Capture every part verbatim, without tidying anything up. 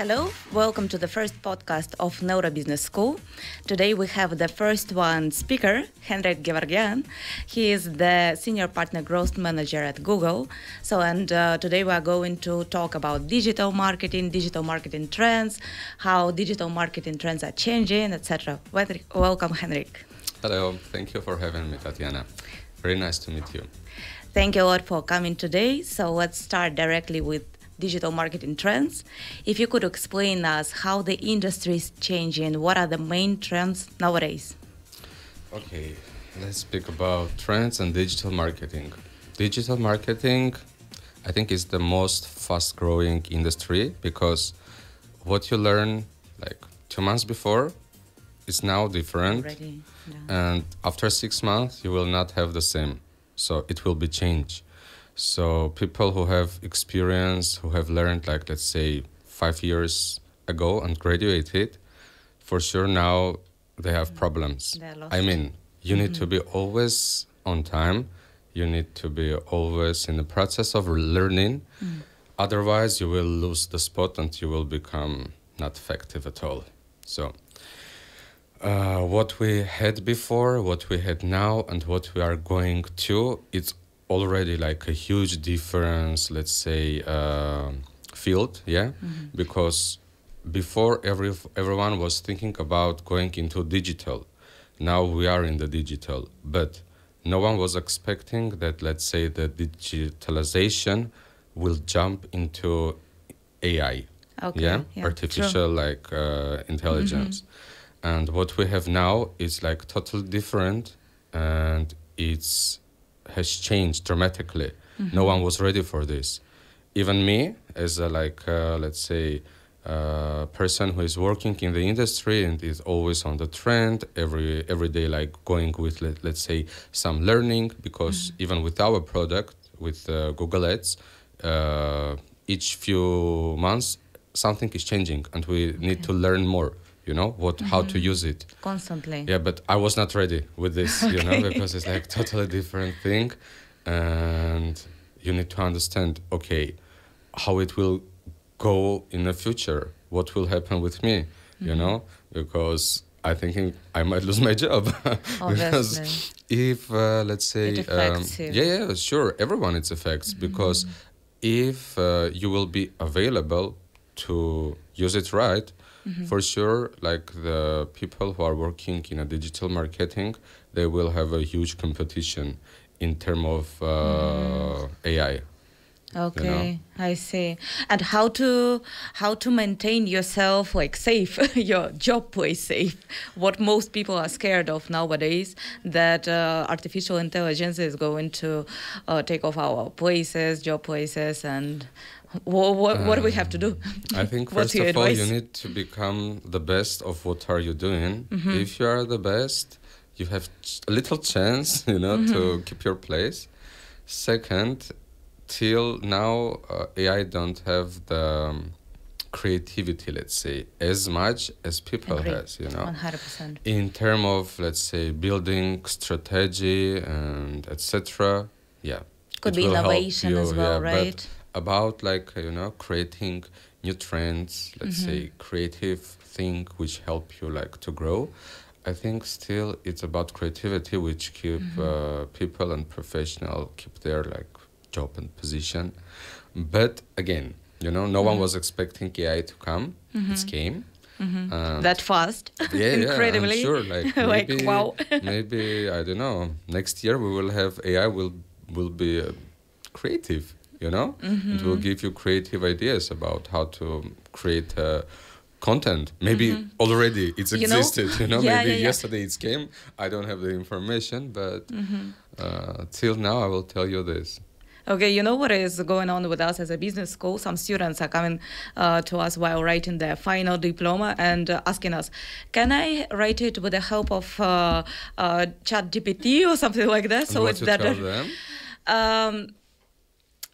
Hello, welcome to the first podcast of Neuro Business School. Today we have the first one speaker, Henrik Gevorgyan. He is the Senior Partner Growth Manager at Google. So, and uh, today we are going to talk about digital marketing, digital marketing trends, how digital marketing trends are changing, et cetera. Welcome, Henrik. Hello, thank you for having me, Tatiana. Very nice to meet you. Thank you a lot for coming today. So let's start directly with digital marketing trends. If you could explain us how the industry is changing, what are the main trends nowadays? Okay, let's speak about trends and digital marketing. Digital marketing, I think, is the most fast-growing industry because what you learn like two months before is now different. Already, yeah. And after six months, you will not have the same. So it will be changed. So people who have experience, who have learned, like, let's say, five years ago and graduated, for sure now they have problems. They're lost. I mean, you need mm-hmm. to be always on time. You need to be always in the process of learning. Mm. Otherwise, you will lose the spot and you will become not effective at all. So uh, what we had before, what we had now, and what we are going to, it's already like a huge difference, let's say, uh, field, yeah? Mm-hmm. Because before every everyone was thinking about going into digital. Now we are in the digital, but no one was expecting that, let's say, the digitalization will jump into A I, okay, yeah? yeah? Artificial, true. like uh, intelligence. Mm-hmm. And what we have now is like totally different, and it's has changed dramatically. Mm-hmm. No one was ready for this. Even me, as a, like, uh, let's say, uh, person who is working in the industry and is always on the trend, every every day, like, going with, let, let's say, some learning, because mm-hmm. even with our product, with uh, Google Ads, uh, each few months, something is changing, and we okay. need to learn more. You know, what, mm-hmm. how to use it. Constantly. Yeah, but I was not ready with this, okay. you know, because it's like totally different thing. And you need to understand, okay, how it will go in the future. What will happen with me, mm-hmm. you know, because I'm thinking I might lose my job. Because if, uh, let's say, it affects um, you. yeah, yeah, sure, everyone it affects mm-hmm. because if uh, you will be available to use it right, mm-hmm. for sure, like, the people who are working in a digital marketing, they will have a huge competition in terms of uh, mm. A I. Okay, you know? I see. And how to how to maintain yourself, like, safe, your job place safe. What most people are scared of nowadays, that uh, artificial intelligence is going to uh, take off our places, job places, and what what, what um, do we have to do? I think first of all, you need to become the best of what are you doing. Mm-hmm. If you are the best, you have a little chance, you know, mm-hmm. to keep your place. Second, till now, uh, A I don't have the um, creativity, let's say, as much as people Agreed. Has, you know. one hundred percent. In terms of, let's say, building strategy and et cetera. Yeah. Could be innovation as well, yeah, right? About, like, you know, creating new trends, let's mm-hmm. say, creative thing which help you, like, to grow. I think still it's about creativity, which keep mm-hmm. uh, people and professional keep their, like, job and position. But again, you know, no mm-hmm. one was expecting A I to come. Mm-hmm. It came. Mm-hmm. That fast. Yeah, incredibly. Yeah, sure. Like, like maybe, wow. maybe, I don't know, next year we will have A I will, will be uh, creative, you know? Mm-hmm. It will give you creative ideas about how to create uh, content. Maybe mm-hmm. already it's you existed, know? you know? Yeah, maybe yeah, yeah. yesterday it came. I don't have the information, but mm-hmm. uh, till now I will tell you this. Okay, you know what is going on with us as a business school? Some students are coming uh, to us while writing their final diploma and uh, asking us, can I write it with the help of uh, uh, ChatGPT or something like that? So what it's you better. Tell them? Um,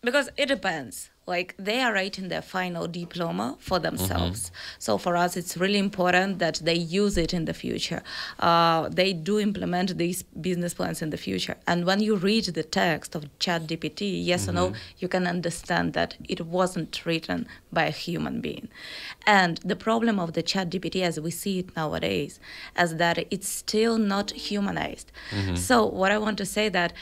because it depends. like they are writing their final diploma for themselves. Mm-hmm. So for us, it's really important that they use it in the future. Uh, they do implement these business plans in the future. And when you read the text of ChatGPT, yes mm-hmm. or no, you can understand that it wasn't written by a human being. And the problem of the ChatGPT as we see it nowadays is that it's still not humanized. Mm-hmm. So what I want to say that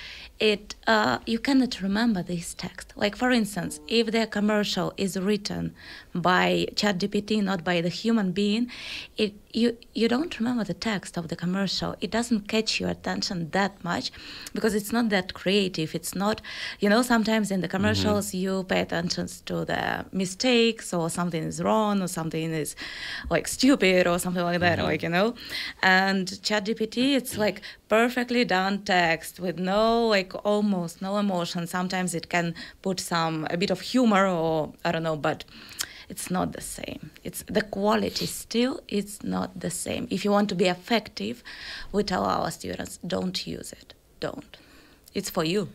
it uh, you cannot remember this text. Like for instance, if the commercial is written by ChatGPT, not by the human being, it you you don't remember the text of the commercial. It doesn't catch your attention that much because it's not that creative. It's not, you know, sometimes in the commercials mm-hmm. you pay attention to the mistakes or something is wrong or something is like stupid or something like that, mm-hmm. like, you know. And ChatGPT, it's like perfectly done text with no, like almost no emotion. Sometimes it can put some, a bit of humor or I don't know, but it's not the same. It's the quality still, it's not the same. If you want to be effective, we tell our students, don't use it, don't. It's for you.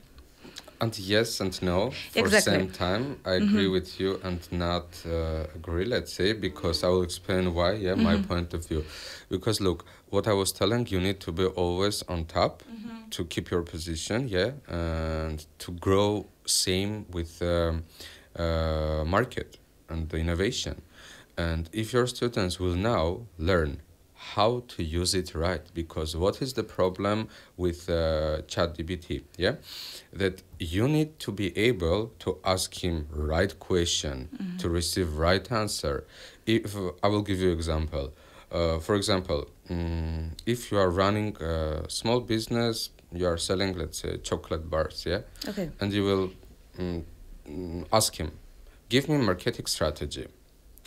And yes and no, for exactly. the same time, I agree mm-hmm. with you and not uh, agree, let's say, because I will explain why, yeah, mm-hmm. my point of view. Because look, what I was telling, you need to be always on top mm-hmm. to keep your position, yeah, and to grow same with um, uh, market and the innovation. And if your students will now learn how to use it right, because what is the problem with uh, ChatGPT? Yeah, that you need to be able to ask him right question, mm-hmm. to receive right answer. If I will give you example, uh, for example, um, if you are running a small business, you are selling, let's say, chocolate bars, yeah, okay, and you will um, ask him, give me marketing strategy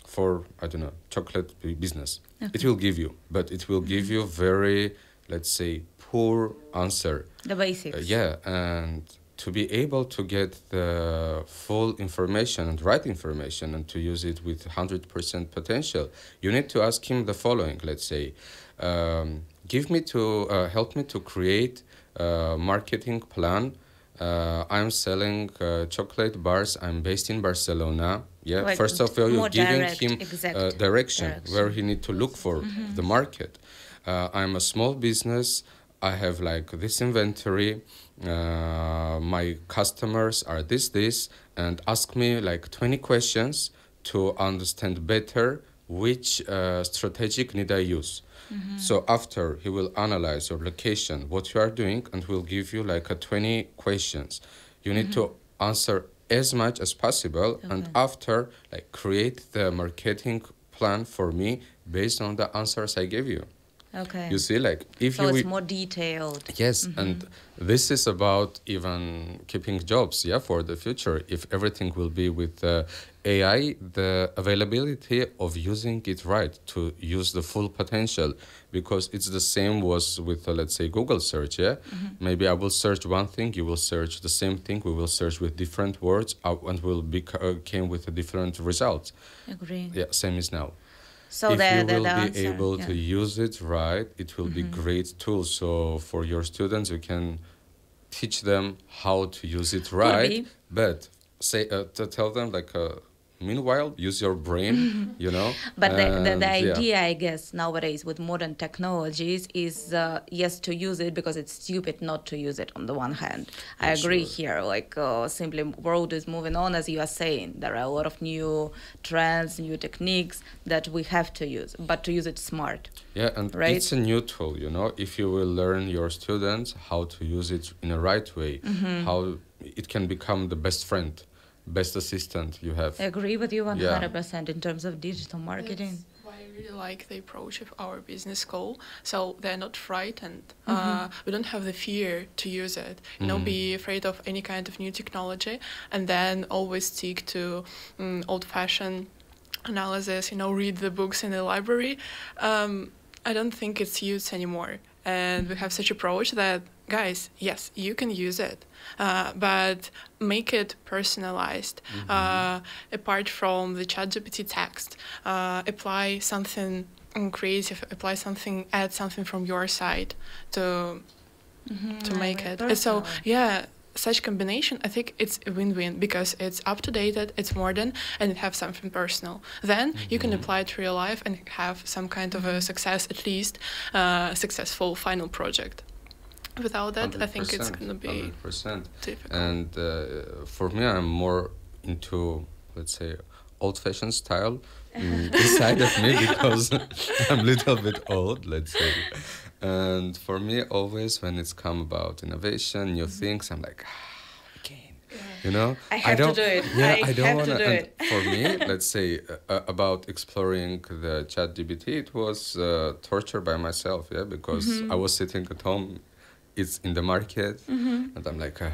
for, I don't know, chocolate business. Okay. It will give you, but it will give you very, let's say, poor answer. The basics. Uh, yeah, and to be able to get the full information and right information and to use it with one hundred percent potential, you need to ask him the following, let's say, um, give me to, uh, help me to create a marketing plan. Uh, I'm selling uh, chocolate bars. I'm based in Barcelona. Yeah. Like first of all, you're giving direct, him uh, direction, direction where he need to look for mm-hmm. the market. Uh, I'm a small business. I have like this inventory. Uh, my customers are this, this, and ask me like twenty questions to understand better which uh, strategic need I use. Mm-hmm. So after he will analyze your location, what you are doing, and will give you like a twenty questions. You need mm-hmm. to answer as much as possible, okay. and after like create the marketing plan for me based on the answers I gave you. Okay. You see, like if so you it's we, more detailed. Yes, mm-hmm. and this is about even keeping jobs, yeah, for the future. If everything will be with uh, A I, the availability of using it right to use the full potential, because it's the same was with uh, let's say Google search, yeah. Mm-hmm. Maybe I will search one thing, you will search the same thing. We will search with different words, uh, and will be uh, came with a different results. Agree. Yeah, same is now. So if the, you the, will the be answer, able yeah. to use it right, it will mm-hmm. be great tool. So for your students, you can teach them how to use it right. Maybe. But say uh, to tell them like, uh, meanwhile, use your brain, you know. But and, the, the, the idea, yeah. I guess, nowadays with modern technologies is uh, yes to use it because it's stupid not to use it. On the one hand, yeah, I agree sure. here. Like uh, simply, world is moving on, as you are saying. There are a lot of new trends, new techniques that we have to use, but to use it smart. Yeah, and right? It's a new tool, you know. If you will learn your students how to use it in a right way, mm-hmm. how it can become the best friend. Best assistant you have. I agree with you one hundred percent yeah. in terms of digital marketing. That's why I really like the approach of our business school. So they're not frightened. Mm-hmm. Uh, we don't have the fear to use it. You mm. know, be afraid of any kind of new technology, and then always stick to um, old-fashioned analysis, you know, read the books in the library. Um, I don't think it's used anymore. And we have such approach that guys, yes, you can use it, uh, but make it personalized. Mm-hmm. Uh, apart from the ChatGPT text, uh, apply something creative, apply something, add something from your side to mm-hmm. to make it. So yeah, such combination, I think it's a win-win because it's up-to-date, it's modern, and it has something personal. Then mm-hmm. you can apply it to real life and have some kind of a success, at least a uh, successful final project. Without that, I think it's going to be one hundred percent difficult. And uh, for me, I'm more into, let's say, old-fashioned style inside of me because I'm a little bit old, let's say. And for me, always when it's come about innovation, new mm-hmm. things, I'm like, ah, again, yeah. you know? I have I don't, to do it. Yeah, I, I don't want to do it. For me, let's say, uh, about exploring the ChatGPT, it was uh, torture by myself, yeah, because mm-hmm. I was sitting at home, it's in the market, mm-hmm. and I'm like, ah,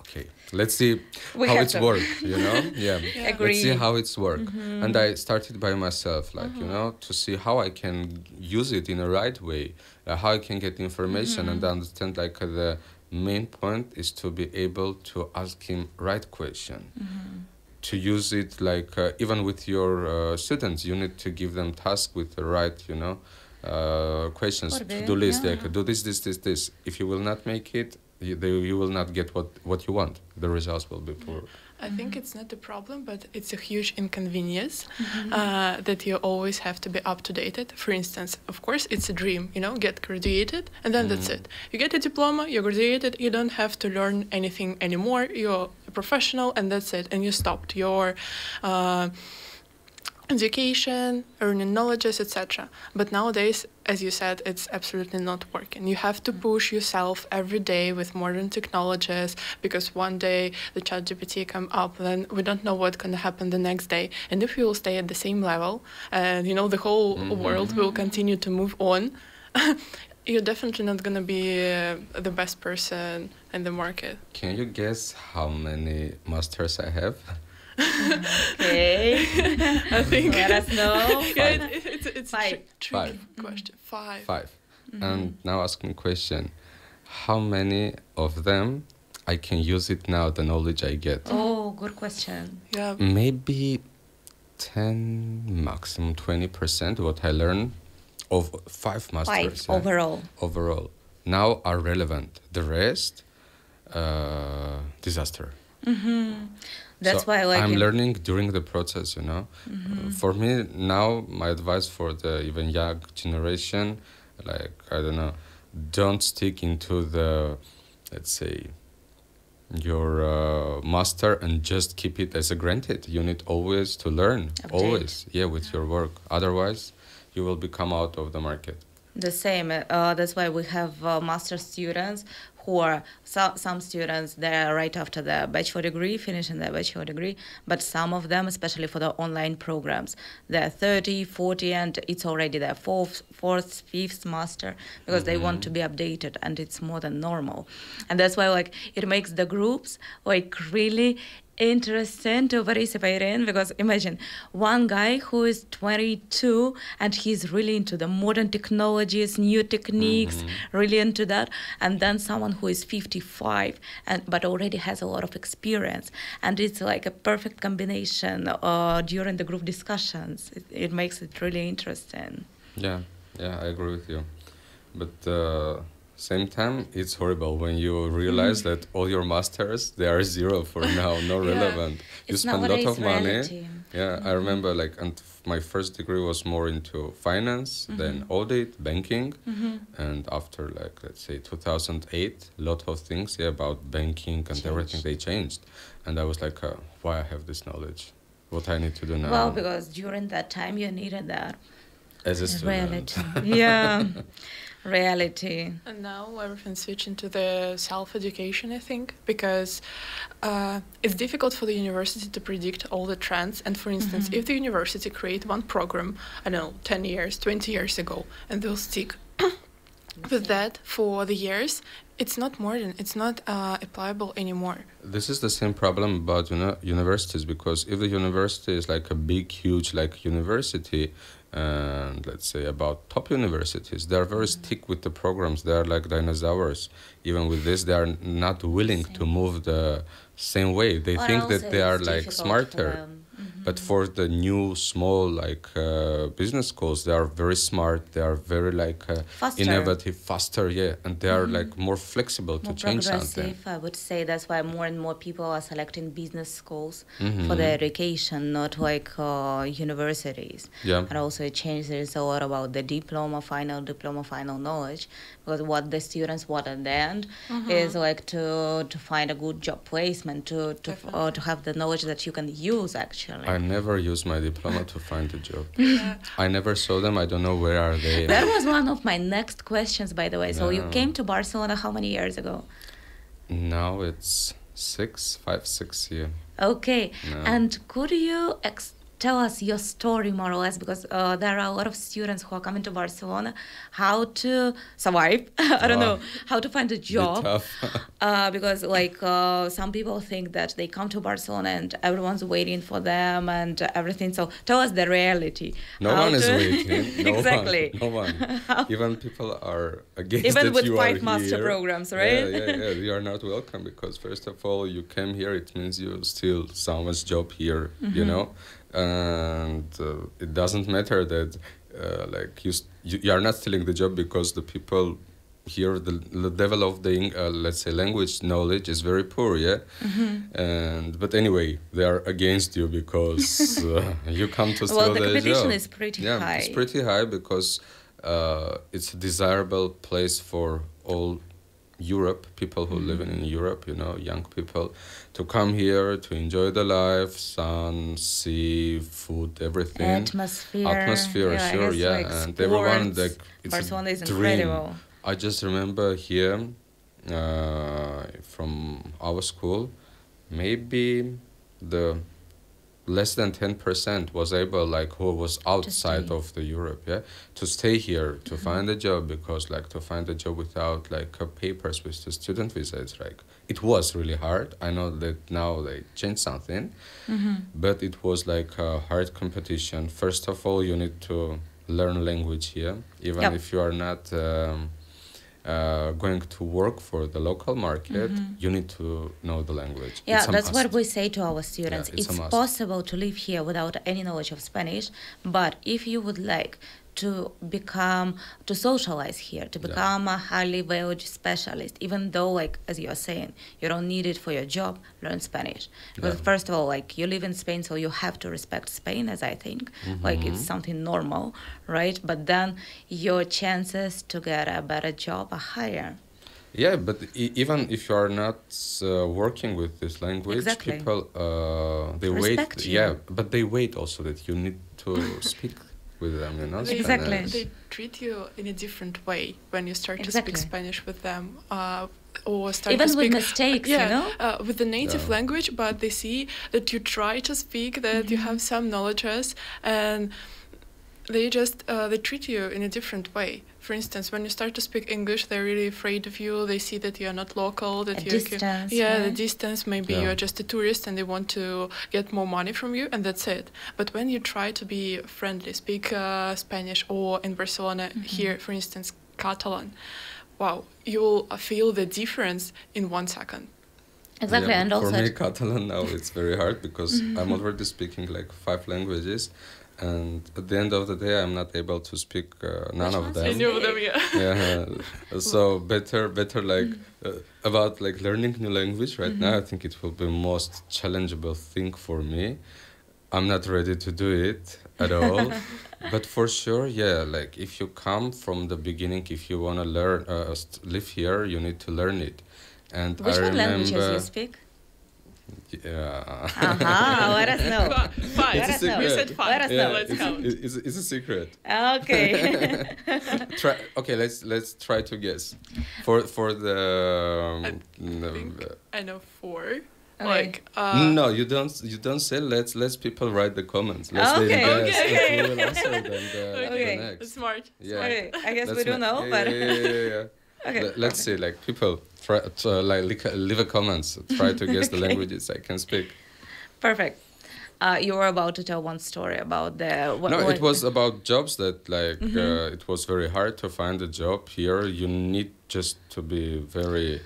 okay, let's see we how it's worked, you know? Yeah, yeah. Agreed. Let's see how it's worked. Mm-hmm. And I started by myself, like, mm-hmm. you know, to see how I can use it in a right way. Uh, how I can get information mm-hmm. and understand, like, uh, the main point is to be able to ask him right question. Mm-hmm. To use it, like, uh, even with your uh, students, you need to give them tasks with the right, you know, uh, questions. To-do list, yeah. like, do this, this, this, this. If you will not make it, you, they, you will not get what, what you want. The results will be poor. I think it's not a problem, but it's a huge inconvenience mm-hmm. uh, that you always have to be up-to-date. For instance, of course, it's a dream, you know, get graduated, and then mm-hmm. that's it. You get a diploma, you're graduated, you don't have to learn anything anymore, you're a professional, and that's it, and you stopped your uh, education, earning knowledges, et cetera. But nowadays, as you said, it's absolutely not working. You have to push yourself every day with modern technologies because one day the ChatGPT come up, then we don't know what's going to happen the next day. And if we will stay at the same level and, you know, the whole mm-hmm. world will continue to move on, you're definitely not going to be uh, the best person in the market. Can you guess how many masters I have? Okay. I think let us know. Yeah, it, it's it's Five. a tr- tricky Five. question. Five. Five. Mm-hmm. And now ask me a question. How many of them I can use it now, the knowledge I get? Oh, good question. Yeah. Maybe ten, maximum twenty percent what I learned of five masters. Five yeah, overall. Overall. Now are relevant. The rest uh, disaster. Mm-hmm. That's so why I like I'm him. learning during the process, you know. Mm-hmm. Uh, for me now, my advice for the even young generation, like, I don't know, don't stick into the, let's say, your uh, master and just keep it as a granted. You need always to learn, Update. always, yeah, with yeah. your work. Otherwise, you will become out of the market. The same. Uh, that's why we have uh, master students. Who are so, some students, they're right after their bachelor degree, finishing their bachelor degree, but some of them, especially for the online programs, they're thirty, forty, and it's already their fourth, fourth fifth master because mm-hmm. they want to be updated, and it's more than normal. And that's why, like, it makes the groups, like, really interesting to participate in, because imagine one guy who is twenty-two and he's really into the modern technologies, new techniques, mm-hmm. really into that, and then someone who is fifty-five and but already has a lot of experience, and it's like a perfect combination uh, during the group discussions. It, it makes it really interesting. Yeah, yeah, I agree with you, but. Uh... Same time, it's horrible when you realize mm. that all your masters, they are zero for now, no yeah. relevant. You it's spend a lot of money. Reality. Yeah, mm-hmm. I remember, like, and my first degree was more into finance, mm-hmm. then audit, banking, mm-hmm. and after, like, let's say two thousand eight, a lot of things yeah, about banking and changed. everything, they changed. And I was like, uh, why I have this knowledge? What I need to do now? Well, because during that time, you needed that. As a student. Reality. Yeah. Reality. And now everything's switching to the self-education, I think, because uh, it's difficult for the university to predict all the trends. And for instance, mm-hmm. if the university create one program, I don't know, ten years, twenty years ago, and they'll stick with that for the years, it's not modern, it's not uh, applicable anymore. This is the same problem about, you know, universities, because if the university is like a big, huge, like, university, and let's say about top universities, they are very mm-hmm. stick with the programs. They are like dinosaurs. Even with this, they are not willing same. to move the same way. They or think that they are like smarter. Mm-hmm. But for the new small like uh, business schools, they are very smart. They are very like uh, faster. innovative, faster, yeah, and they are mm-hmm. like more flexible more to change something. I would say that's why more and more people are selecting business schools mm-hmm. for their education, not like uh, universities. Yeah. And also it changes a lot about the diploma, final diploma, final knowledge, because what the students want at the end mm-hmm. is like to to find a good job placement, to to uh, to have the knowledge that you can use actually. I never used my diploma to find a job. Yeah. I never saw them. I don't know where are they. That was one of my next questions, by the way. So no. you came to Barcelona how many years ago? Now it's six, five, six years. Okay. No. And could you ex- tell us your story more or less, because uh, there are a lot of students who are coming to Barcelona, how to survive, I don't wow. know, how to find a job, uh, because like uh, some people think that they come to Barcelona and everyone's waiting for them and everything. So tell us the reality. No one to... is waiting. No exactly. One, no one. Even people are against Even that with you five are master here. Programs, right? Yeah, yeah, yeah. You are not welcome because first of all, you came here, it means you steal someone's job here, mm-hmm. you know? And uh, it doesn't matter that uh, like you, st- you you are not stealing the job, because the people here, the, the level of the uh, let's say language knowledge is very poor, yeah mm-hmm. and but anyway they are against you because uh, you come to steal well, the their competition job. Is pretty yeah, high. It's pretty high because uh, it's a desirable place for all Europe, people who mm-hmm. live in Europe, you know, young people, to come here, to enjoy the life, sun, sea, food, everything. Atmosphere. Atmosphere, yeah, sure, yeah. Like and sports. Everyone, like, it's Barcelona is dream. Incredible. I just remember here, uh, from our school, maybe the less than ten percent was able, like, who was outside of the Europe, yeah, to stay here, to mm-hmm. find a job, because, like, to find a job without, like, uh, papers with the student visa, it's, like, it was really hard. I know that now they changed something, mm-hmm. but it was, like, a hard competition. First of all, you need to learn language here, even yep. if you are not um, Uh, going to work for the local market, mm-hmm. you need to know the language. Yeah, that's must. What we say to our students. Yeah, it's it's possible to live here without any knowledge of Spanish, but if you would like to become, to socialize here, to become yeah. a highly valued specialist, even though, like, as you are saying, you don't need it for your job, learn Spanish. Because yeah. first of all, like, you live in Spain, so you have to respect Spain, as I think. Mm-hmm. Like, it's something normal, right? But then your chances to get a better job are higher. Yeah, but e- even if you are not uh, working with this language, exactly. people, uh, they respect wait. You. Yeah, but they wait also that you need to speak with them, you know, exactly. They treat you in a different way when you start exactly. to speak Spanish with them, uh, or start even to speak, with mistakes, yeah, you know, uh, with the native yeah. language. But they see that you try to speak, that mm-hmm. you have some knowledges, and they just uh, they treat you in a different way. For instance, when you start to speak English, they're really afraid of you. They see that you're not local, that you're distance, yeah, right? the distance. Maybe yeah. you're just a tourist, and they want to get more money from you, and that's it. But when you try to be friendly, speak uh, Spanish, or in Barcelona mm-hmm. here, for instance, Catalan, wow, you'll feel the difference in one second. Exactly, yeah, and also for me, Catalan now it's very hard because mm-hmm. I'm already speaking like five languages. And at the end of the day, I'm not able to speak uh, none of them. Any of them, yeah. yeah. So better, better like uh, about like learning new language right mm-hmm. now. I think it will be most challengeable thing for me. I'm not ready to do it at all. But for sure, yeah. Like if you come from the beginning, if you wanna learn, uh, live here, you need to learn it. And which I one remember, languages you speak? Yeah. Uh-huh. Let us know. Five. Let us know. You said five. Let us yeah, know. Let's count. It's, it's a secret. Okay. try, okay. Let's let's try to guess. For for the. Um, I think uh, I know four. Okay. Like. Uh, no, you don't. You don't say. Let's let people write the comments. Let's okay. They guess, okay. Okay. We will answer them the, okay. The next. Smart. Yeah. Okay. I guess That's we do know, yeah, but. Yeah. yeah, yeah, yeah. Okay. L- let's see, like people try to, uh, like leave a comments, try to guess okay. the languages I can speak. Perfect. Uh, you were about to tell one story about the. Wh- no, wh- it was about jobs that like mm-hmm. uh, it was very hard to find a job here. You need just to be very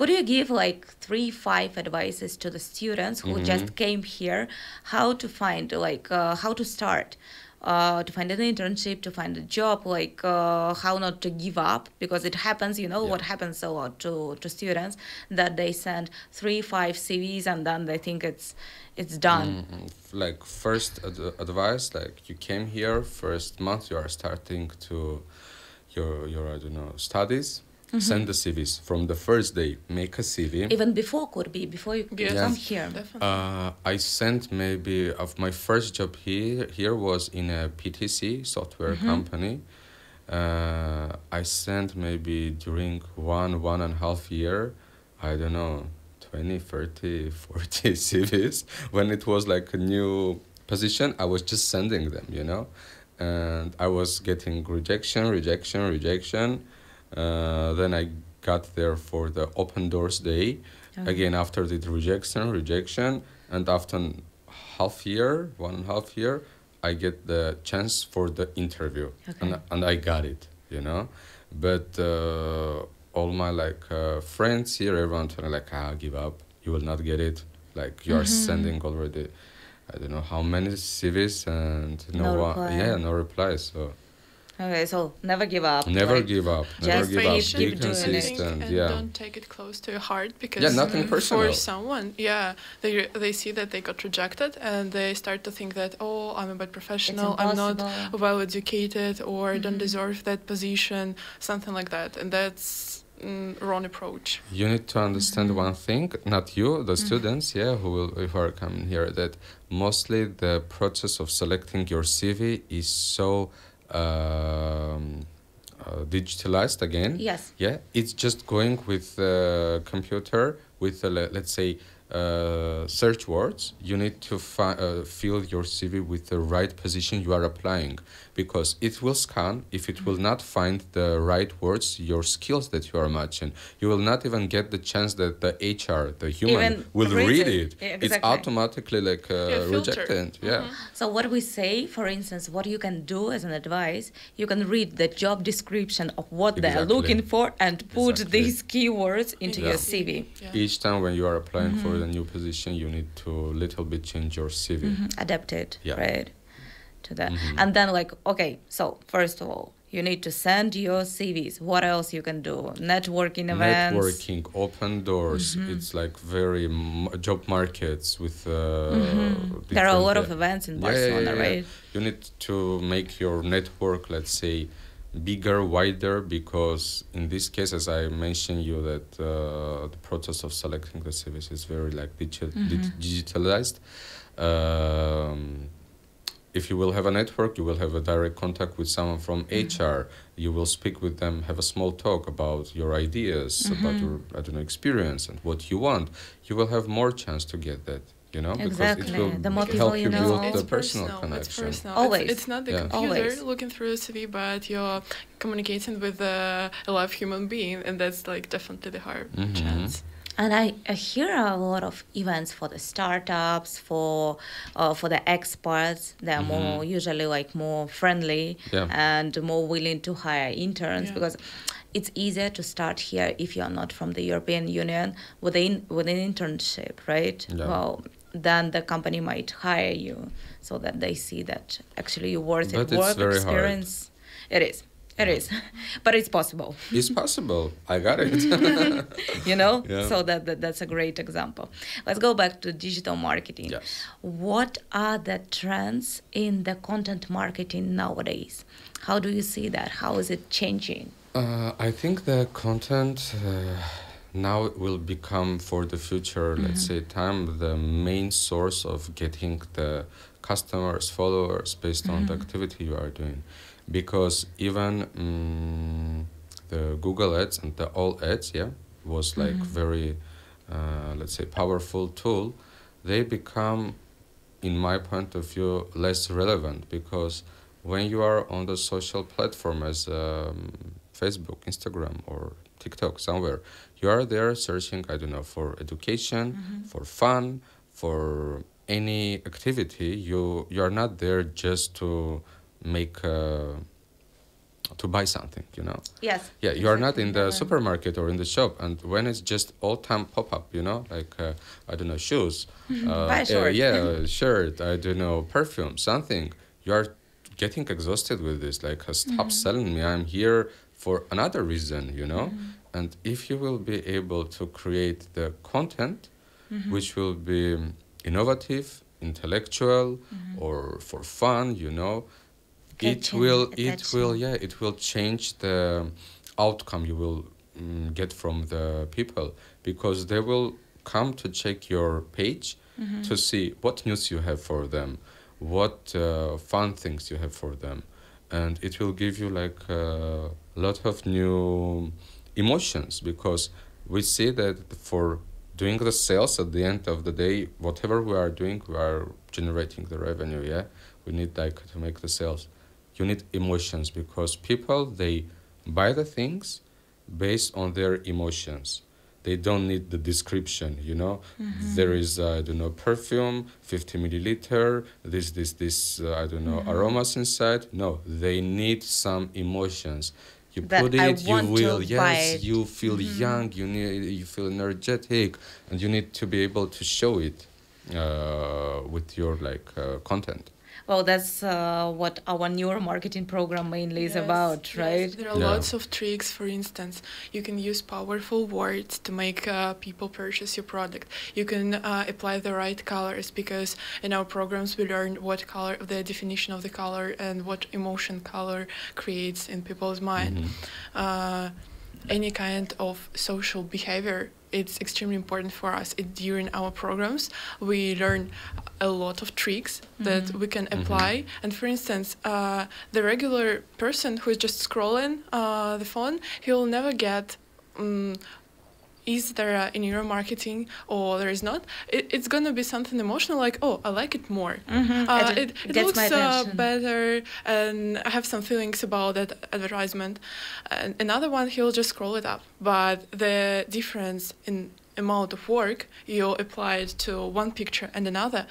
Could you give like three, five advices to the students who mm-hmm. just came here, how to find like, uh, how to start, uh, to find an internship, to find a job, like uh, how not to give up? Because it happens, you know, yeah. what happens a lot to, to students, that they send three, five C Vs and then they think it's, it's done. Mm-hmm. Like first ad- advice, like you came here first month, you are starting to your, your I don't know, studies. Mm-hmm. Send the C Vs from the first day. Make a C V. Even before could be before you yes. come here. Definitely. Uh, I sent maybe of my first job here. Here was in a P T C software mm-hmm. company. Uh, I sent maybe during one one and a half year. I don't know, twenty, thirty, forty C Vs. When it was like a new position, I was just sending them. You know, and I was getting rejection, rejection, rejection. Uh, then I got there for the Open Doors Day. Okay. Again, after the rejection, rejection, and after half year, one and a half year, I get the chance for the interview, okay. and and I got it, you know. But uh, all my like uh, friends here, everyone told me like, ah, give up, you will not get it. Like you are mm-hmm. sending already, I don't know how many C Vs and no, no one, yeah, no reply. So. Okay, so never give up. Never like, give up. Never just give up. Be consistent. And yeah. Don't take it close to your heart, because yeah, nothing personal. For someone, yeah, they they see that they got rejected and they start to think that, oh, I'm a bad professional, I'm not well educated, or mm-hmm. don't deserve that position, something like that, and that's mm, wrong approach. You need to understand mm-hmm. one thing, not you, the mm-hmm. students, yeah, who will who are coming here, that mostly the process of selecting your C V is so. Um, uh, digitalized again. Yes. Yeah, it's just going with the uh, computer with uh, let's say uh, search words. You need to fi- uh, fill your C V with the right position you are applying, because it will scan. If it will not find the right words, your skills that you are matching, you will not even get the chance that the H R, the human, even will read it. It. Exactly. It's automatically like uh, yeah, rejected. Yeah. Mm-hmm. So what we say, for instance, what you can do as an advice, you can read the job description of what exactly. they are looking for and put exactly. these keywords into yeah. your C V. Yeah. Each time when you are applying mm-hmm. for the new position, you need to little bit change your C V. Mm-hmm. Adapt it, yeah. right? To that mm-hmm. and then like okay, so first of all you need to send your C Vs. What else you can do? Networking events, networking, open doors. Mm-hmm. It's like very m- job markets with uh, mm-hmm. there are a lot uh, of events in Barcelona. Yeah, yeah, yeah. Right, you need to make your network, let's say, bigger, wider, because in this case, as I mentioned you, that uh, the process of selecting the C Vs is very like digi- mm-hmm. dig- digitalized. um, If you will have a network, you will have a direct contact with someone from mm-hmm. H R. You will speak with them, have a small talk about your ideas, mm-hmm. about your, I don't know, experience and what you want. You will have more chance to get that, you know, exactly. because it will the more help you, you know. build it's the personal, personal connection. It's personal. Always. It's, it's not the yeah. computer Always. Looking through a C V, but you're communicating with a live human being, and that's like definitely the hard mm-hmm. chance. And I, I hear a lot of events for the startups, for uh, for the expats. They are mm-hmm. more usually like more friendly yeah. and more willing to hire interns yeah. because it's easier to start here if you are not from the European Union with an with an internship, right? Yeah. Well, then the company might hire you so that they see that actually you're worth but it. Work experience, hard. It is. It is, but it's possible. It's possible. I got it. You know, yeah. so that, that that's a great example. Let's go back to digital marketing. Yes. What are the trends in the content marketing nowadays? How do you see that? How is it changing? Uh, I think the content uh, now will become for the future, mm-hmm. let's say, time, the main source of getting the customers, followers based on mm-hmm. the activity you are doing. Because even um, the Google Ads and the all ads, yeah, was like mm-hmm. very, uh, let's say, powerful tool. They become, in my point of view, less relevant, because when you are on the social platform as um, Facebook, Instagram, or TikTok somewhere, you are there searching, I don't know, for education, mm-hmm. for fun, for any activity. You you are not there just to make a to buy something, you know. Yes. Yeah, you are not in the supermarket or in the shop, and when it's just all-time pop-up, you know, like, uh, I don't know, shoes. Uh, buy a shirt. Uh, yeah, shirt, I don't know, perfume, something. You are getting exhausted with this, like, uh, stop mm-hmm. selling me, I'm here for another reason, you know. Mm-hmm. And if you will be able to create the content, mm-hmm. which will be innovative, intellectual, mm-hmm. or for fun, you know, it will, it will, yeah, it will change the outcome you will um, get from the people, because they will come to check your page mm-hmm. to see what news you have for them, what uh, fun things you have for them, and it will give you like a lot of new emotions, because we see that for doing the sales at the end of the day, whatever we are doing, we are generating the revenue, yeah? We need like to make the sales. You need emotions, because people, they buy the things based on their emotions. They don't need the description, you know. Mm-hmm. There is, uh, I don't know, perfume, fifty milliliter, this, this, this, uh, I don't know, mm-hmm. aromas inside. No, they need some emotions. You that put it, I you will, yes, it. You feel mm-hmm. young, you need, you feel energetic, and you need to be able to show it uh, with your, like, uh, content. Well, that's uh, what our neuromarketing program mainly yes, is about, right? Yes. There are yeah. lots of tricks. For instance, you can use powerful words to make uh, people purchase your product. You can uh, apply the right colors, because in our programs we learn what color, the definition of the color, and what emotion color creates in people's mind. Mm-hmm. Uh, any kind of social behavior. It's extremely important for us. It, during our programs, we learn a lot of tricks mm-hmm. that we can apply. Mm-hmm. And for instance, uh, the regular person who is just scrolling uh, the phone, he'll never get, um, is there a, in your marketing or there is not? It, it's going to be something emotional, like, oh, I like it more. Mm-hmm. Uh, it it, it looks uh, better, and I have some feelings about that advertisement. And another one, he'll just scroll it up. But the difference in amount of work you applied to one picture and another,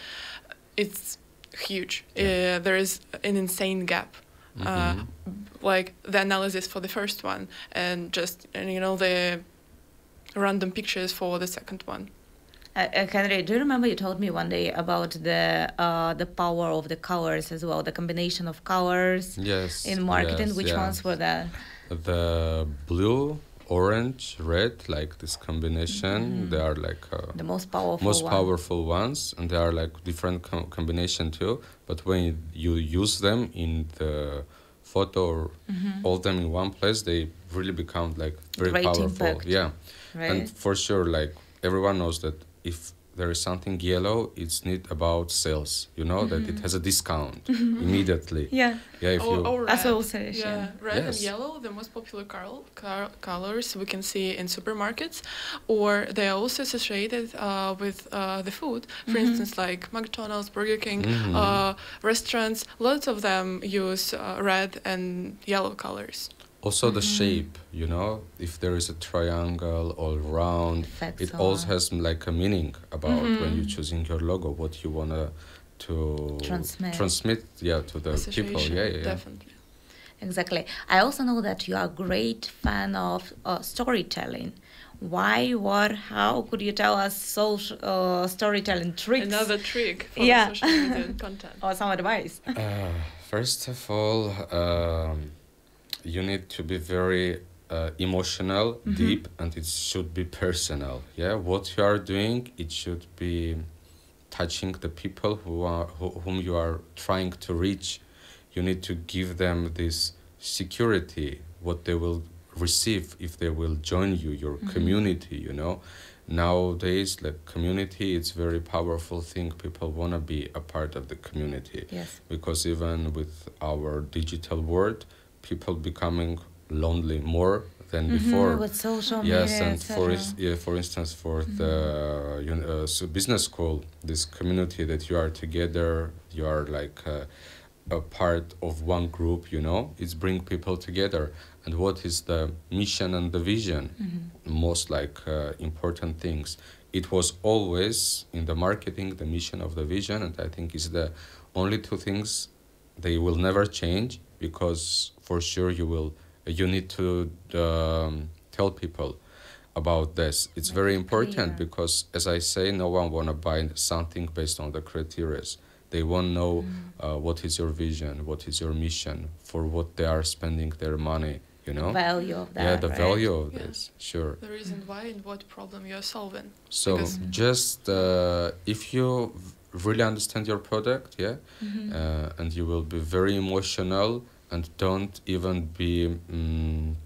it's huge. Yeah. Uh, there is an insane gap. Mm-hmm. Uh, like the analysis for the first one and just, and, you know, the random pictures for the second one. Uh, uh, Henry, do you remember you told me one day about the uh, the power of the colors as well, the combination of colors yes, in marketing? Yes, which yeah. ones were that? The blue, orange, red, like this combination. Mm-hmm. They are like uh, the most powerful most one. powerful ones, and they are like different com- combination too. But when you use them in the photo or mm-hmm. all them in one place, they really become like very Great powerful. Impact. Yeah. Right. And for sure, like, everyone knows that if there is something yellow, it's not about sales, you know, mm-hmm. that it has a discount mm-hmm. immediately. Yeah. Yeah, if or, you... Or red. Association. Yeah, red yes. and yellow, the most popular col- col- colors we can see in supermarkets, or they are also associated uh, with uh, the food. For mm-hmm. instance, like McDonald's, Burger King, mm-hmm. uh, restaurants, lots of them use uh, red and yellow colors. Also the mm-hmm. shape, you know, if there is a triangle or round, That's it also has like a meaning about mm-hmm. when you're choosing your logo, what you wanna to transmit, transmit yeah, to the people. Yeah, yeah, yeah. Definitely. Exactly. I also know that you are a great fan of uh, storytelling. Why, what, how? Could you tell us social uh, storytelling tricks? Another trick for yeah. social media content. Or some advice. Uh, first of all, um, you need to be very uh, emotional, mm-hmm. deep, and it should be personal. Yeah, what you are doing, it should be touching the people who are who, whom you are trying to reach. You need to give them this security, what they will receive if they will join you, your mm-hmm. community, you know. Nowadays, like, community, it's very powerful thing. People want to be a part of the community. Yes. Because even with our digital world, people becoming lonely more than mm-hmm. before. With social media, yes, and for is, yeah, for instance, for mm-hmm. the you know, so business school, this community that you are together, you are like uh, a part of one group. You know, it's bring people together. And what is the mission and the vision? Mm-hmm. Most like uh, important things. It was always in the marketing the mission of the vision, and I think is the only two things they will never change. because for sure you will you need to um, tell people about this. It's very important, yeah. because as I say, no one want to buy something based on the criteria. They won't know mm. uh, what is your vision, what is your mission, for what they are spending their money, you know? The value of that, Yeah, the right? value of yeah. this, sure. The reason why and what problem you're solving. So because just uh, if you really understand your product, yeah, mm-hmm. uh, and you will be very emotional and don't even be um,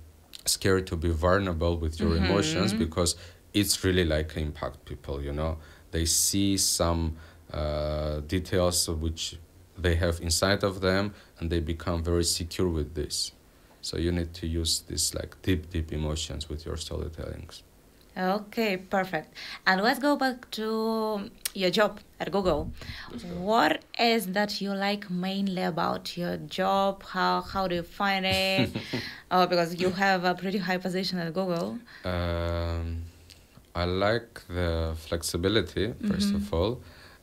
scared to be vulnerable with your mm-hmm. emotions, because it's really like impact people, you know? They see some... Uh, details which they have inside of them, and they become very secure with this. So you need to use this like deep, deep emotions with your storytellings. Okay, perfect. And let's go back to your job at Google. What is that you like mainly about your job? How how do you find it? Oh, because you have a pretty high position at Google. Um, I like the flexibility, first mm-hmm. of all.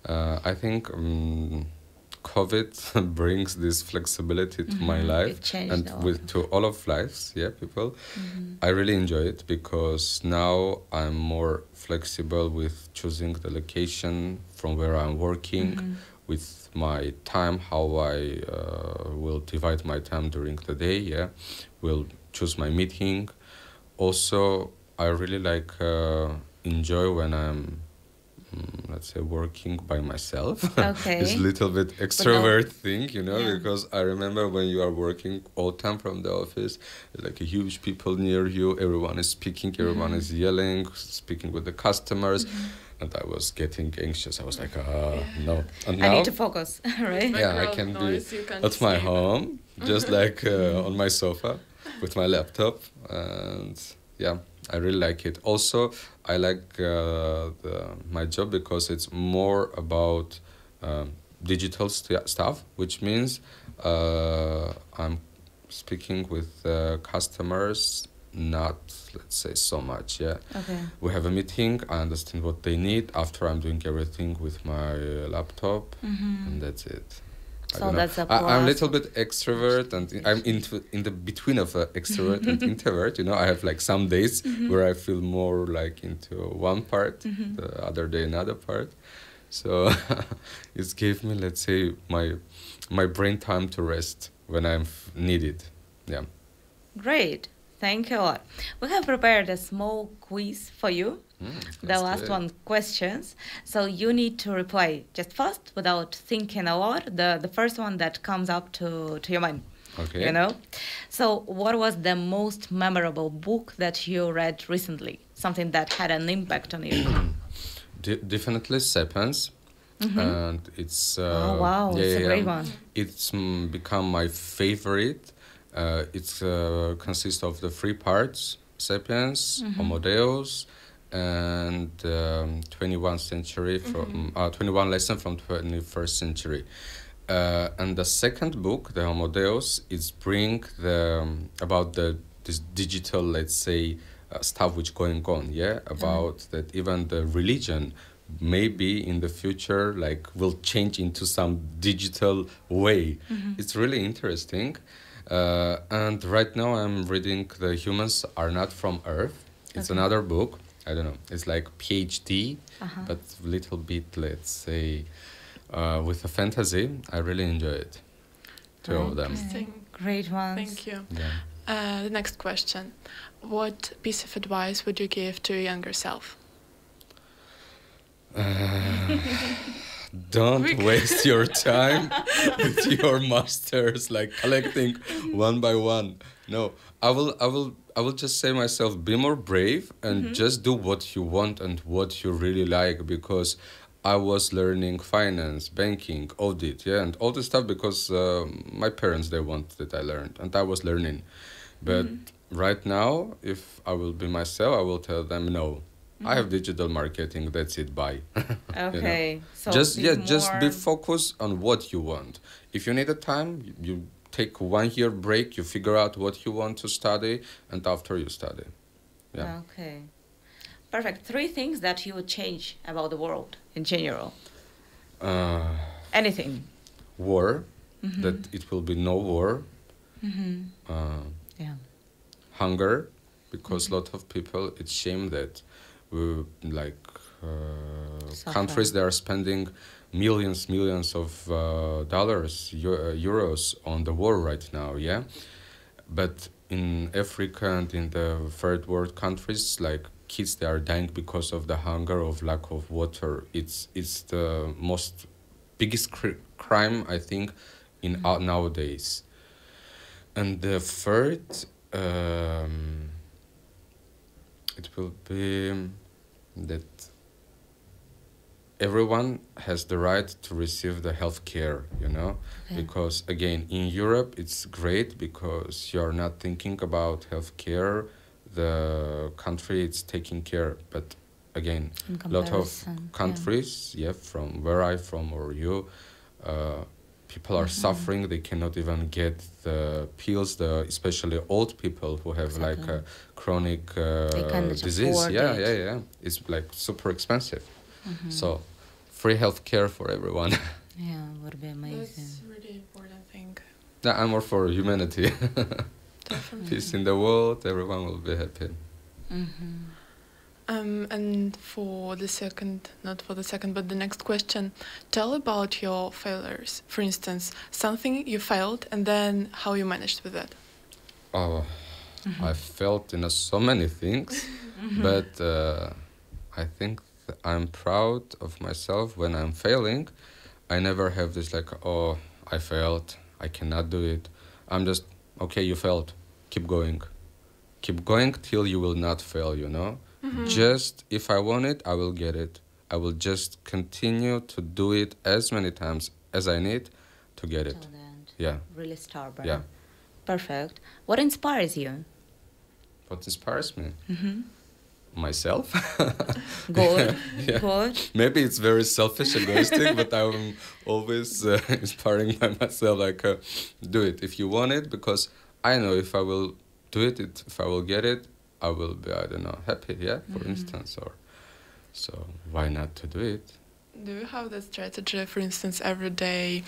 Uh, I think um, COVID brings this flexibility to mm-hmm. my life and with to all of lives, yeah, people. Mm-hmm. I really enjoy it because now I'm more flexible with choosing the location from where I'm working, mm-hmm. with my time, how I uh, will divide my time during the day, yeah, will choose my meeting. Also, I really like uh, enjoy when I'm let's say working by myself. Okay. It's a little bit extrovert no. thing, you know, yeah. because I remember when you are working all time from the office, like a huge people near you, everyone is speaking, everyone mm-hmm. is yelling, speaking with the customers, mm-hmm. and I was getting anxious. I was like, ah, uh, yeah. no. And now, I need to focus, right? Yeah, I can be at my home, just like uh, on my sofa with my laptop, and yeah. I really like it. Also, I like uh, the, my job because it's more about uh, digital st- stuff, which means uh, I'm speaking with uh, customers, not, let's say, so much. Yeah. Okay. We have a meeting. I understand what they need. After, I'm doing everything with my laptop, mm-hmm. and that's it. So that's a plus. I, I'm a little bit extrovert, and in, I'm into in the between of uh, extrovert and introvert. You know, I have like some days mm-hmm. where I feel more like into one part, mm-hmm. the other day another part. So it gave me, let's say, my my brain time to rest when I'm needed. Yeah. Great. Thank you a lot. We have prepared a small quiz for you. Mm, the last great. one questions, so you need to reply just fast without thinking a lot, the the first one that comes up to to your mind. Okay. You know, so what was the most memorable book that you read recently, something that had an impact on you? De- definitely Sapiens. Mm-hmm. And it's uh, oh wow yeah, it's a great yeah, one. It's mm, become my favorite. Uh, it's uh, consists of the three parts: Sapiens, mm-hmm. Homo Deus, and um, twenty-first century from mm-hmm. uh, twenty-one lesson from twenty-first century, uh, and the second book, the Homo Deus, is bring the um, about the this digital, let's say, uh, stuff which going on, yeah, about mm-hmm. that even the religion maybe in the future like will change into some digital way. Mm-hmm. It's really interesting, uh, and right now I'm reading The Humans Are Not From Earth. It's okay. Another book. I don't know, it's like PhD, uh-huh. but a little bit, let's say, uh, with a fantasy. I really enjoy it. Two okay. of them. Great ones. Thank you. Yeah. Uh, the next question. What piece of advice would you give to your younger self? Uh, don't waste your time with your masters, like collecting one by one. No, I will, I will, I will just say myself, be more brave and mm-hmm. just do what you want and what you really like, because I was learning finance, banking, audit, yeah, and all this stuff because uh, my parents, they wanted that I learned and I was learning. But mm-hmm. right now, if I will be myself, I will tell them, no, mm-hmm. I have digital marketing, that's it, bye. Okay. You know? So just, yeah, more... just be focused on what you want. If you need a time, you... take one year break, you figure out what you want to study, and after you study. Yeah. Okay. Perfect. Three things that you would change about the world in general. Uh, Anything. War, mm-hmm. that it will be no war. Mm-hmm. uh, yeah. Hunger, because mm-hmm. a lot of people, it's shame that we like uh, countries that are spending millions, millions of uh, dollars, euro, euros on the war right now, yeah? But in Africa and in the third world countries, like kids, they are dying because of the hunger, of lack of water. It's it's the most biggest cr crime, I think, in mm-hmm. uh, nowadays. And the third, um, it will be that everyone has the right to receive the health care, you know, yeah. because again, in Europe, it's great because you're not thinking about health care. The country it's taking care, but again, a lot of countries, yeah. yeah, from where I from or you, uh, people are mm-hmm. suffering. They cannot even get the pills. The especially old people who have exactly. like a chronic uh, disease. Yeah, it. yeah, yeah. It's like super expensive. Mm-hmm. So, free healthcare for everyone. Yeah, would be amazing. That's really important thing. No, I'm more for humanity. Peace in the world, everyone will be happy. Mm-hmm. Um, and for the second, not for the second, but the next question, tell about your failures. For instance, something you failed and then how you managed with that. Oh, mm-hmm. I failed in uh, so many things, mm-hmm. but uh, I think th I'm proud of myself when I'm failing. I never have this like, oh, I failed, I cannot do it. I'm just, okay, you failed. Keep going. Keep going till you will not fail, you know? Mm-hmm. Just if I want it, I will get it. I will just continue to do it as many times as I need to get it. Yeah. Really stubborn. Yeah. Perfect. What inspires you? What inspires me? Mm-hmm. Myself. Good. Yeah. Good. Maybe it's very selfish, egoistic, but I'm always uh, inspiring by myself, like, uh, do it if you want it, because I know if I will do it, it, if I will get it, I will be, I don't know, happy, yeah, for mm-hmm. instance, or so why not to do it? Do you have the strategy, for instance, every day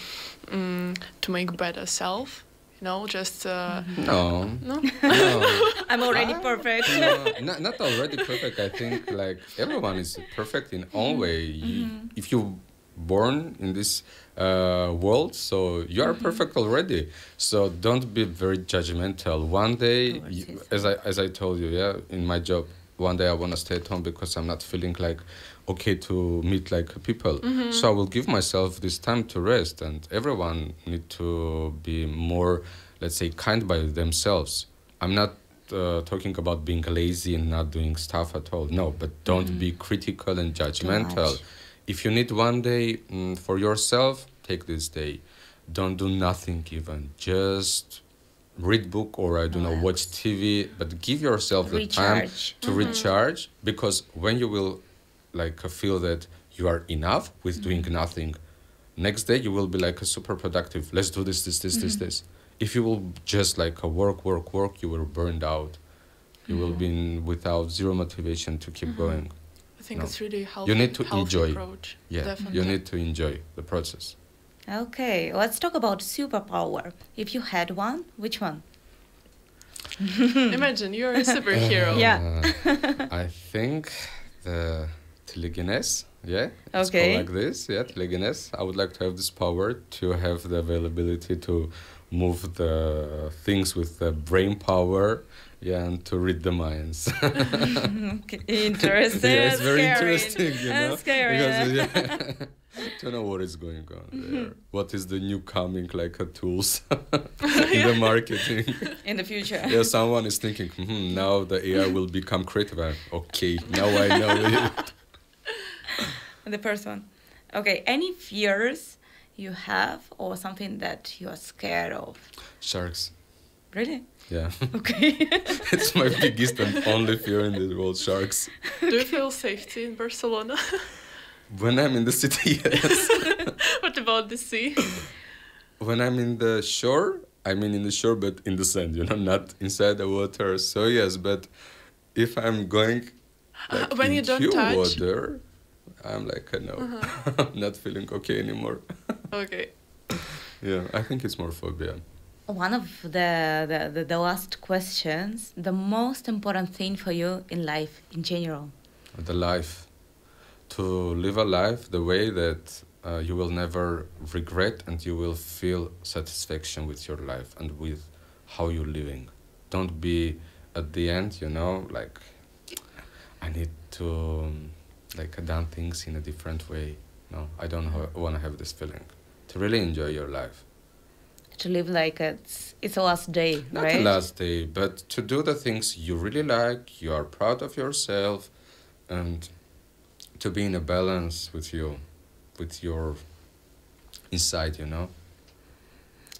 um, to make better self? No, just... Uh, no. No? no. I'm already perfect. No, not, not already perfect. I think like everyone is perfect in own way. You, mm-hmm. If you're born in this uh, world, so you are mm-hmm. perfect already. So don't be very judgmental. One day, you, as, I, as I told you, yeah, in my job, one day I want to stay at home because I'm not feeling like okay to meet like people. Mm-hmm. So I will give myself this time to rest, and everyone need to be more, let's say, kind by themselves. I'm not uh, talking about being lazy and not doing stuff at all. No, but don't mm-hmm. be critical and judgmental. If you need one day mm, for yourself, take this day. Don't do nothing even. Just read book or I don't know, watch T V, but give yourself the time to mm-hmm. recharge, because when you will like feel that you are enough with mm-hmm. doing nothing, next day you will be like a super productive. Let's do this, this, this, mm-hmm. this, this. If you will just like work, work, work, you will burned out. You mm-hmm. will be without zero motivation to keep mm-hmm. going. I think no. it's really helpful. You need to enjoy. Approach. Yeah, definitely. You need to enjoy the process. Okay, let's talk about superpower. If you had one, which one? Imagine you're a superhero. Uh, yeah. I think the telegenes. Yeah. It's okay. Called like this. Yeah, telegenes. I would like to have this power to have the availability to move the things with the brain power. Yeah, and to read the minds. Interesting. Yeah, it's very scary. Interesting, you know. Scary. Because, yeah. Don't know what is going on mm-hmm. there. What is the new coming like a tools in the marketing? In the future. Yeah, someone is thinking, hmm, now the A I will become creative. I'm, okay, now I know it. And the first one. Okay, any fears you have or something that you are scared of? Sharks. Really? Yeah. Okay. It's my biggest and only fear in the world, sharks. Do you feel safety in Barcelona? When I'm in the city, yes. What about the sea? When I'm in the shore, I mean in the shore, but in the sand, you know, not inside the water. So yes, but if I'm going like, uh, when you don't touch water, I'm like, no, uh-huh. I'm not feeling okay anymore. Okay. Yeah, I think it's more phobia. One of the, the, the last questions, the most important thing for you in life, in general? The life. To live a life the way that uh, you will never regret and you will feel satisfaction with your life and with how you're living. Don't be at the end, you know, like, I need to, like, I've done things in a different way. No, I don't want to have this feeling. To really enjoy your life. To live like it's it's the last day, not right? Not the last day, but to do the things you really like, you are proud of yourself, and to be in a balance with you, with your inside, you know.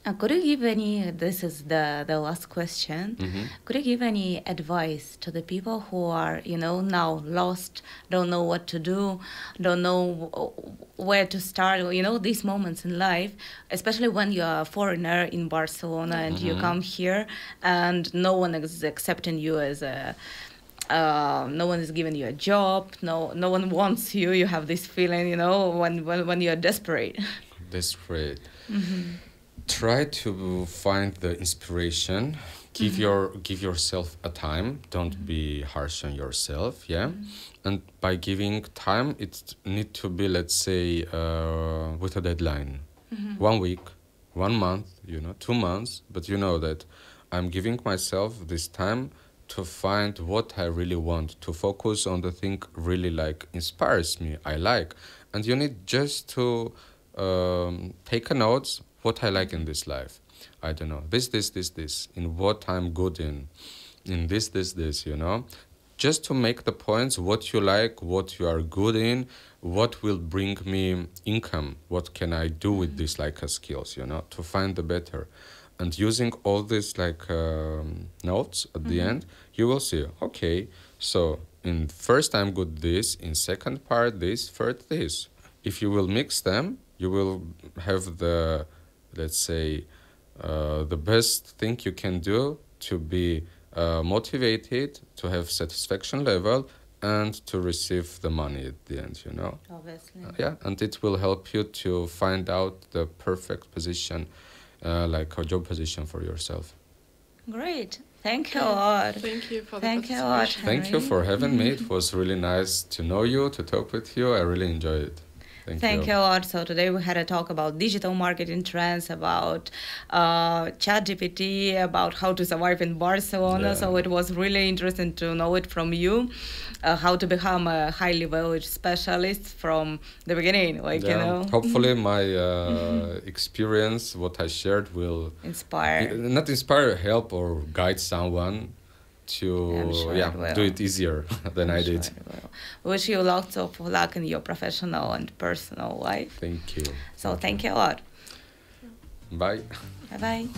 Uh, could you give any, this is the, the last question, mm-hmm. could you give any advice to the people who are, you know, now lost, don't know what to do, don't know where to start, you know, these moments in life, especially when you're a foreigner in Barcelona and mm-hmm. you come here and no one is accepting you as a, uh, no one is giving you a job, no no one wants you, you have this feeling, you know, when, when, when you're desperate. Desperate. Mm-hmm. Try to find the inspiration. Give mm-hmm. your give yourself a time. Don't mm-hmm. be harsh on yourself. Yeah, mm-hmm. and by giving time, it need to be, let's say, uh, with a deadline. Mm-hmm. One week, one month. You know, two months. But you know that I'm giving myself this time to find what I really want. To focus on the thing really like inspires me. I like, and you need just to um, take a note. What I like in this life, I don't know, this, this, this, this, in what I'm good in, in this, this, this, you know, just to make the points, what you like, what you are good in, what will bring me income, what can I do with this, like, uh, skills, you know, to find the better. And using all these, like, um, notes at mm-hmm. the end, you will see, okay, so in first I'm good this, in second part this, third this. If you will mix them, you will have the... let's say, uh, the best thing you can do to be uh, motivated, to have satisfaction level, and to receive the money at the end, you know? Obviously. Uh, yeah, and it will help you to find out the perfect position, uh, like a job position for yourself. Great. Thank you a lot. Thank you for the Thank you a lot, Henry. Thank you for having me. It was really nice to know you, to talk with you. I really enjoyed it. Thank, Thank you. you a lot. So today we had a talk about digital marketing trends, about uh, ChatGPT, about how to survive in Barcelona. Yeah. So it was really interesting to know it from you, uh, how to become a highly valued specialist from the beginning. Like yeah. you know. Hopefully my uh, experience, what I shared, will inspire, not inspire, help or guide someone to sure yeah, it do it easier than I'm I did. Sure Wish you lots of luck in your professional and personal life. Thank you. So thank you a lot. Bye. Bye-bye.